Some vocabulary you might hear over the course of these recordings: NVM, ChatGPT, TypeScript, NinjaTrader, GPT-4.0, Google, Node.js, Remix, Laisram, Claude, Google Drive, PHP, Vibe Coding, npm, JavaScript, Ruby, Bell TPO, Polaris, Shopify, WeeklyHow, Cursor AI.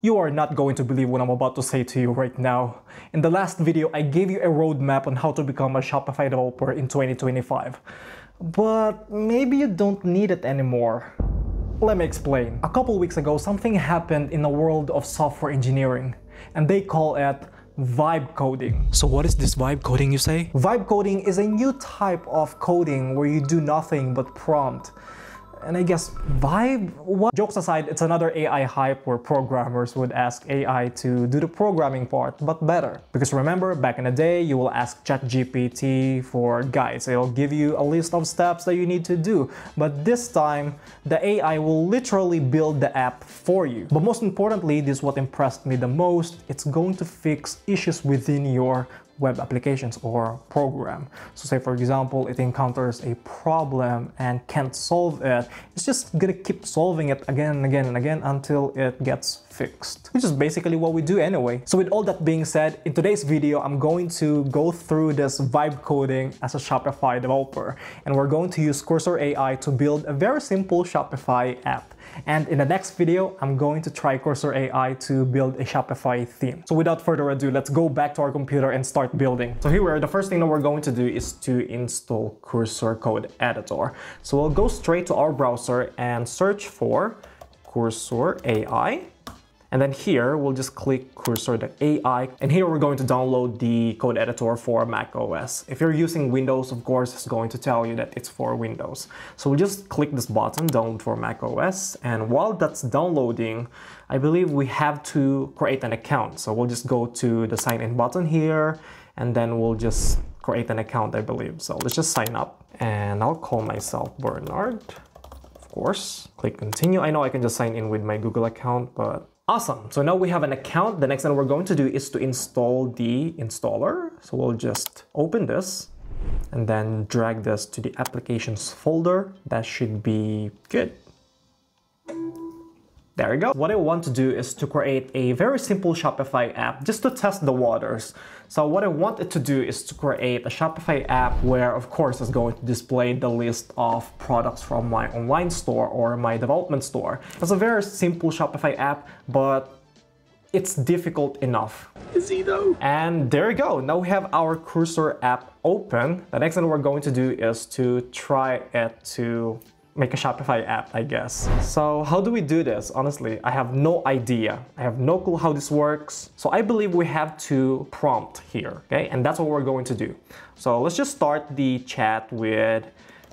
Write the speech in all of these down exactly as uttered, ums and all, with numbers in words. You are not going to believe what I'm about to say to you right now. In the last video, I gave you a roadmap on how to become a Shopify developer in twenty twenty-five. But maybe you don't need it anymore. Let me explain. A couple weeks ago, something happened in the world of software engineering, and they call it Vibe coding. So what is this vibe coding, you say? Vibe coding is a new type of coding where you do nothing but prompt. And I guess vibe? What? Jokes aside, it's another A I hype where programmers would ask A I to do the programming part, but better. Because remember, back in the day, you will ask ChatGPT for guides. It'll give you a list of steps that you need to do. But this time, the A I will literally build the app for you. But most importantly, this is what impressed me the most. It's going to fix issues within your web applications or program. So say for example, it encounters a problem and can't solve it. It's just gonna keep solving it again and again and again until it gets fixed, which is basically what we do anyway. So with all that being said, in today's video, I'm going to go through this vibe coding as a Shopify developer. And we're going to use Cursor A I to build a very simple Shopify app. And in the next video, I'm going to try Cursor A I to build a Shopify theme. So without further ado, let's go back to our computer and start building. So here we are. The first thing that we're going to do is to install Cursor Code Editor. So we'll go straight to our browser and search for Cursor A I. And then here, we'll just click cursor dot A I. And here we're going to download the code editor for Mac O S. If you're using Windows, of course, it's going to tell you that it's for Windows. So we'll just click this button, download for Mac O S. And while that's downloading, I believe we have to create an account. So we'll just go to the sign in button here, and then we'll just create an account, I believe. So let's just sign up, and I'll call myself Bernard, of course. Click continue. I know I can just sign in with my Google account, but awesome. So now we have an account. The next thing we're going to do is to install the installer. So we'll just open this and then drag this to the applications folder. That should be good. There we go. What I want to do is to create a very simple Shopify app just to test the waters. So what I wanted to do is to create a Shopify app where, of course, it's going to display the list of products from my online store or my development store. It's a very simple Shopify app, but it's difficult enough. Is he though? And there you go. Now we have our Cursor app open. The next thing we're going to do is to try it to make a Shopify app, I guess. So how do we do this? Honestly, I have no idea. I have no clue how this works. So I believe we have to prompt here, okay? And that's what we're going to do. So let's just start the chat with,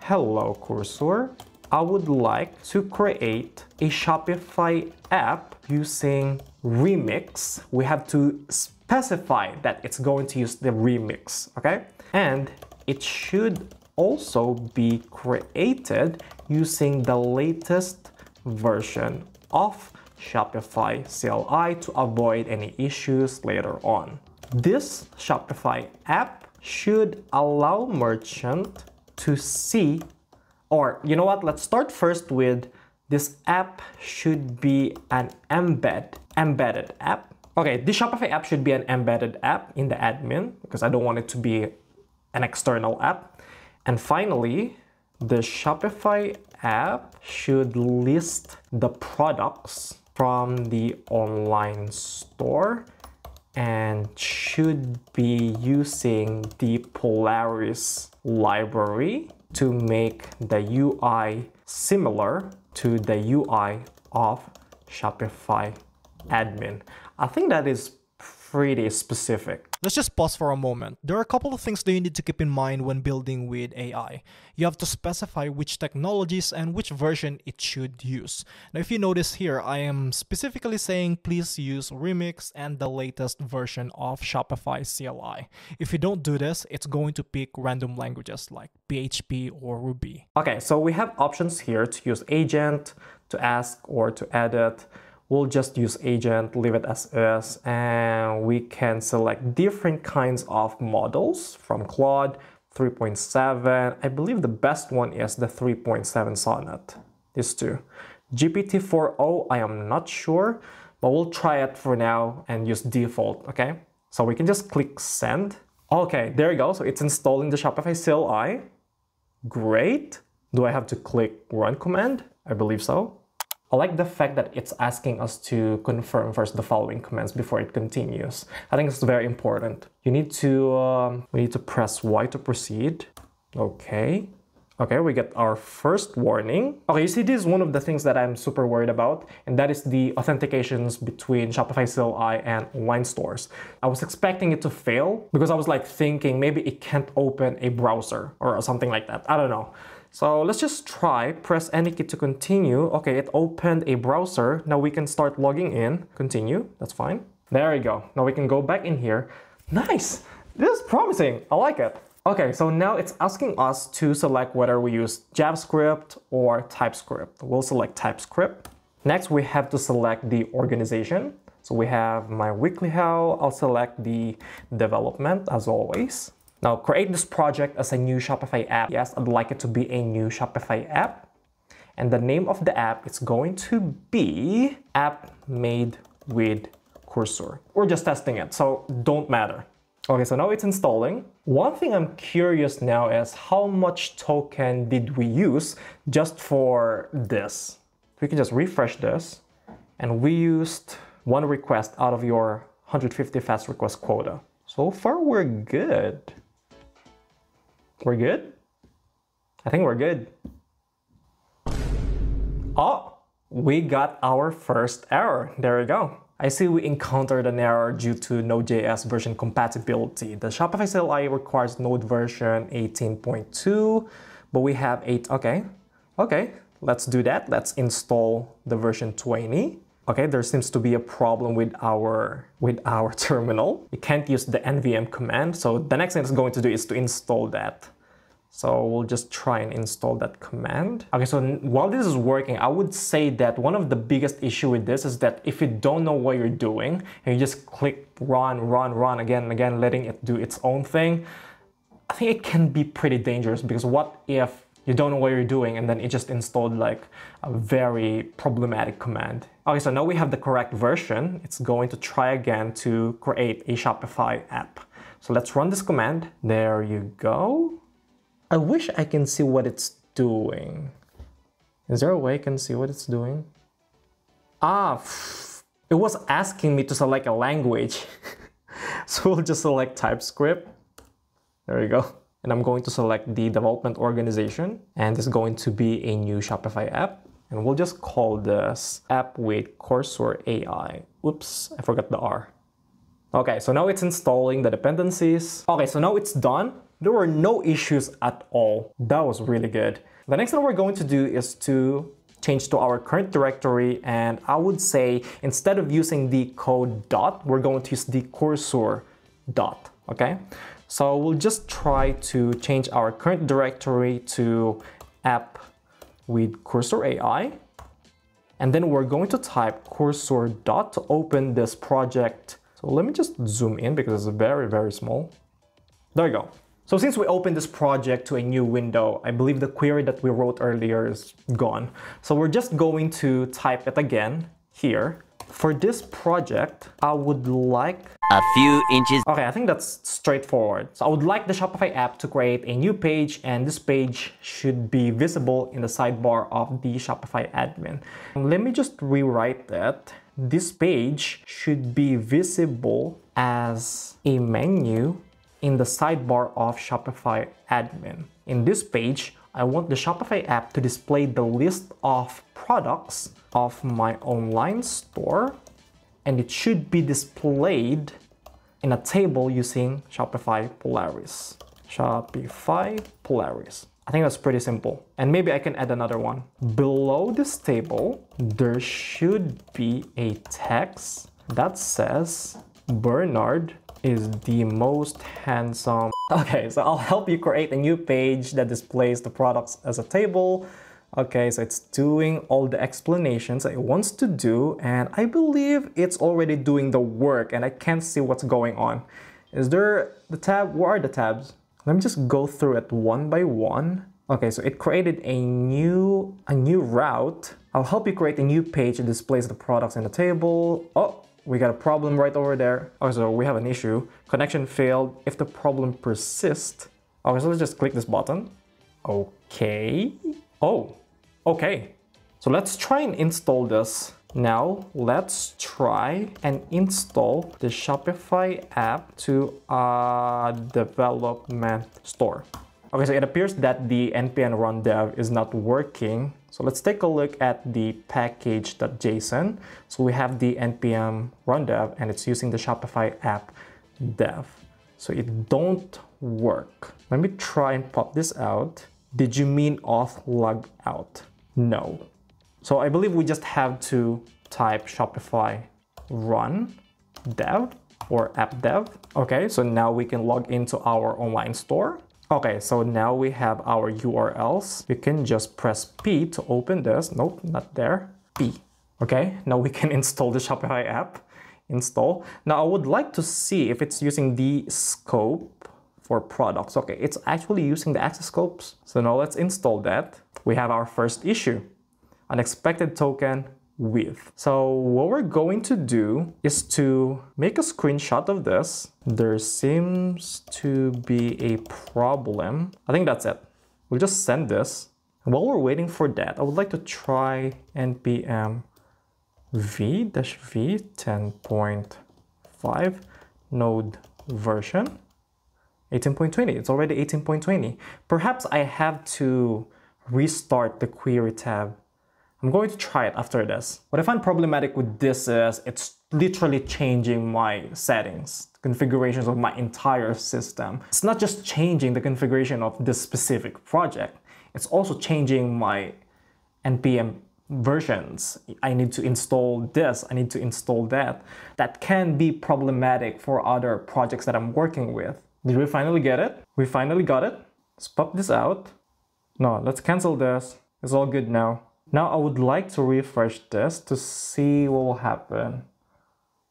hello Cursor, I would like to create a Shopify app using Remix. We have to specify that it's going to use the Remix, okay? And it should also be created using the latest version of Shopify C L I to avoid any issues later on. This Shopify app should allow merchant to see, or you know what, let's start first with this app should be an embed, embedded app. Okay, this Shopify app should be an embedded app in the admin because I don't want it to be an external app. And finally, the Shopify app should list the products from the online store and should be using the Polaris library to make the U I similar to the U I of Shopify admin. I think that is pretty specific. Let's just pause for a moment. There are a couple of things that you need to keep in mind when building with A I. You have to specify which technologies and which version it should use. Now, if you notice here, I am specifically saying please use Remix and the latest version of Shopify C L I. If you don't do this, it's going to pick random languages like P H P or Ruby. Okay, so we have options here to use agent, to ask, or to edit. We'll just use agent, leave it as is, and we can select different kinds of models from Claude three point seven. I believe the best one is the three point seven Sonnet, these two. G P T four point oh, I am not sure, but we'll try it for now and use default, okay? So we can just click send. Okay, there you go. So it's installing the Shopify C L I. Great. Do I have to click run command? I believe so. I like the fact that it's asking us to confirm first the following commands before it continues. I think it's very important. You need to, um, we need to press Y to proceed. Okay. Okay, we get our first warning. Okay, you see, this is one of the things that I'm super worried about, and that is the authentications between Shopify C L I and online stores. I was expecting it to fail because I was like thinking maybe it can't open a browser or something like that. I don't know. So let's just try, press any key to continue. Okay, it opened a browser. Now we can start logging in. Continue, that's fine. There we go. Now we can go back in here. Nice, this is promising, I like it. Okay, so now it's asking us to select whether we use JavaScript or TypeScript. We'll select TypeScript. Next, we have to select the organization. So we have my WeeklyHow. I'll select the development as always. Now create this project as a new Shopify app. Yes, I'd like it to be a new Shopify app. And the name of the app is going to be App Made with Cursor. We're just testing it, so don't matter. Okay, so now it's installing. One thing I'm curious now is how much token did we use just for this? We can just refresh this, and we used one request out of your one hundred fifty fast request quota. So far, we're good. We're good? I think we're good. Oh, we got our first error. There we go. I see we encountered an error due to Node.js version compatibility. The Shopify C L I requires Node version eighteen point two, but we have eight, okay. Okay, let's do that. Let's install the version twenty. Okay, there seems to be a problem with our, with our terminal. You can't use the N V M command, so the next thing it's going to do is to install that. So we'll just try and install that command. Okay, so while this is working, I would say that one of the biggest issue with this is that if you don't know what you're doing and you just click run, run, run again and again, letting it do its own thing, I think it can be pretty dangerous, because what if you don't know what you're doing and then it just installed like a very problematic command. Okay, so now we have the correct version. It's going to try again to create a Shopify app. So let's run this command. There you go. I wish I can see what it's doing. Is there a way I can see what it's doing? Ah, it was asking me to select a language. So we'll just select TypeScript. There we go. And I'm going to select the development organization. And it's going to be a new Shopify app. And we'll just call this App with Cursor A I. Oops, I forgot the R. Okay, so now it's installing the dependencies. Okay, so now it's done. There were no issues at all. That was really good. The next thing we're going to do is to change to our current directory, and I would say instead of using the code dot, we're going to use the cursor dot, okay? So we'll just try to change our current directory to app with cursor A I, and then we're going to type cursor dot to open this project. So let me just zoom in because it's very, very small. There you go. So since we opened this project to a new window, I believe the query that we wrote earlier is gone. So we're just going to type it again here. For this project, I would like a few inches. Okay, I think that's straightforward. So I would like the Shopify app to create a new page, and this page should be visible in the sidebar of the Shopify admin. Let me just rewrite that. This page should be visible as a menu in the sidebar of Shopify admin. In this page, I want the Shopify app to display the list of products of my online store, and it should be displayed in a table using Shopify Polaris. Shopify Polaris. I think that's pretty simple. And maybe I can add another one. Below this table, there should be a text that says Bernard is the most handsome. Okay, so I'll help you create a new page that displays the products as a table. Okay, so it's doing all the explanations that it wants to do, and I believe it's already doing the work, and I can't see what's going on. Is there the tab? Where are the tabs? Let me just go through it one by one. Okay, so it created a new a new route. I'll help you create a new page that displays the products in the table. Oh, we got a problem right over there. Okay, so we have an issue. Connection failed. If the problem persists. Okay, so let's just click this button. Okay. Oh, okay. So let's try and install this. Now let's try and install the Shopify app to our development store. Okay, so it appears that the npm run dev is not working. So let's take a look at the package.json. So we have the npm run dev and it's using the Shopify app dev. So it don't work. Let me try and pop this out. Did you mean auth log out? No. So I believe we just have to type Shopify run dev or app dev. Okay, so now we can log into our online store. Okay, so now we have our U R Ls. We can just press P to open this. Nope, not there. P. Okay, now we can install the Shopify app. Install. Now I would like to see if it's using the scope for products. Okay, it's actually using the access scopes. So now let's install that. We have our first issue. Unexpected token with. So what we're going to do is to make a screenshot of this. There seems to be a problem. I think that's it. We'll just send this. And while we're waiting for that, I would like to try npm v-v ten point five node version eighteen point twenty. It's already eighteen point twenty. Perhaps I have to restart the query tab. I'm going to try it after this. What I find problematic with this is it's literally changing my settings, configurations of my entire system. It's not just changing the configuration of this specific project, it's also changing my npm versions. I need to install this, I need to install that. That can be problematic for other projects that I'm working with. Did we finally get it? We finally got it. Let's pop this out. No, let's cancel this. It's all good now. Now I would like to refresh this to see what will happen.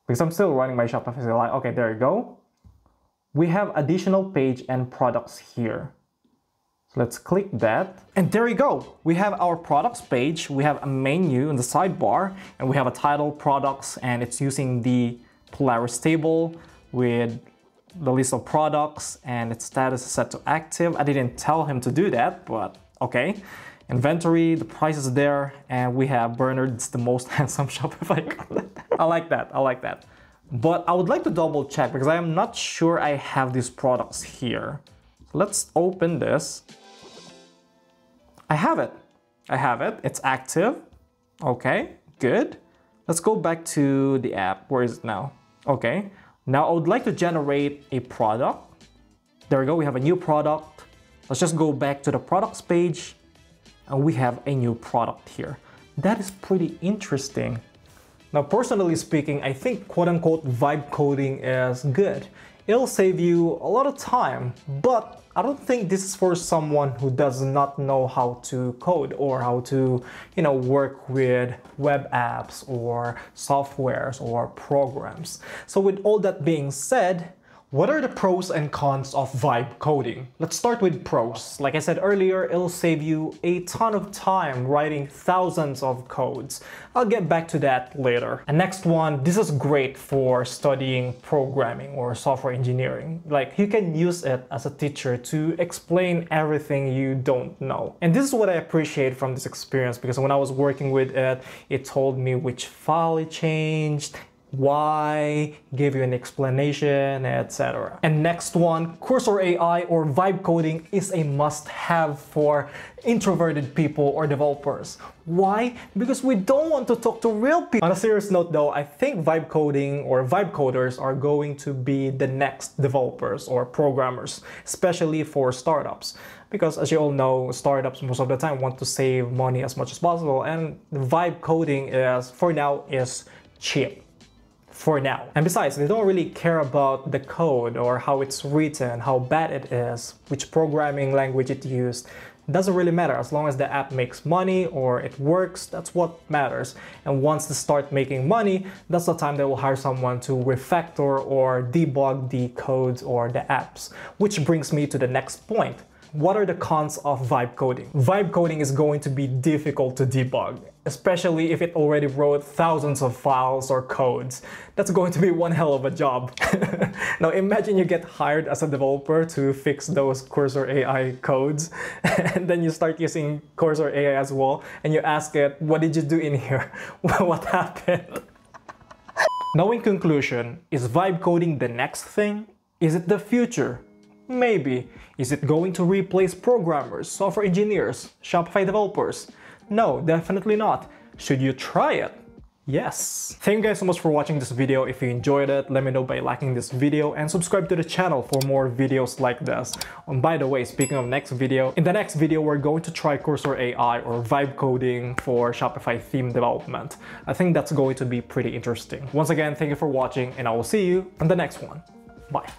Because I'm still running my Shopify like, okay, there you go. We have additional page and products here. So let's click that. And there you go. We have our products page. We have a menu in the sidebar and we have a title products and it's using the Polaris table with the list of products and its status is set to active. I didn't tell him to do that, but okay. Inventory, the price is there, and we have Bernard's the most handsome Shopify. I like that, I like that. But I would like to double check because I am not sure I have these products here. So let's open this. I have it, I have it, it's active. Okay, good. Let's go back to the app, where is it now? Okay, now I would like to generate a product. There we go, we have a new product. Let's just go back to the products page. And we have a new product here. That is pretty interesting. Now, personally speaking, I think quote-unquote vibe coding is good. It'll save you a lot of time, but I don't think this is for someone who does not know how to code or how to, you know, work with web apps or softwares or programs. So with all that being said, what are the pros and cons of vibe coding? Let's start with pros. Like I said earlier, it'll save you a ton of time writing thousands of codes. I'll get back to that later. And next one, this is great for studying programming or software engineering. Like you can use it as a teacher to explain everything you don't know. And this is what I appreciate from this experience because when I was working with it, it told me which file it changed, why, give you an explanation, et cetera. And next one, Cursor A I or vibe coding is a must-have for introverted people or developers. Why? Because we don't want to talk to real people. On a serious note though, I think vibe coding or vibe coders are going to be the next developers or programmers, especially for startups. Because as you all know, startups most of the time want to save money as much as possible and vibe coding is, for now, is cheap. For now. And besides, they don't really care about the code or how it's written, how bad it is, which programming language it used. It doesn't really matter. As long as the app makes money or it works, that's what matters. And once they start making money, that's the time they will hire someone to refactor or debug the codes or the apps. Which brings me to the next point. what are the cons of vibe coding? Vibe coding is going to be difficult to debug, especially if it already wrote thousands of files or codes. That's going to be one hell of a job. Now imagine you get hired as a developer to fix those Cursor A I codes, and then you start using Cursor A I as well, and you ask it, what did you do in here? What happened? Now in conclusion, is vibe coding the next thing? Is it the future? Maybe. Is it going to replace programmers, software engineers, Shopify developers? No, definitely not. Should you try it? Yes. Thank you guys so much for watching this video. If you enjoyed it, let me know by liking this video and subscribe to the channel for more videos like this. And by the way, speaking of next video, in the next video, we're going to try Cursor A I or vibe coding for Shopify theme development. I think that's going to be pretty interesting. Once again, thank you for watching and I will see you on the next one. Bye.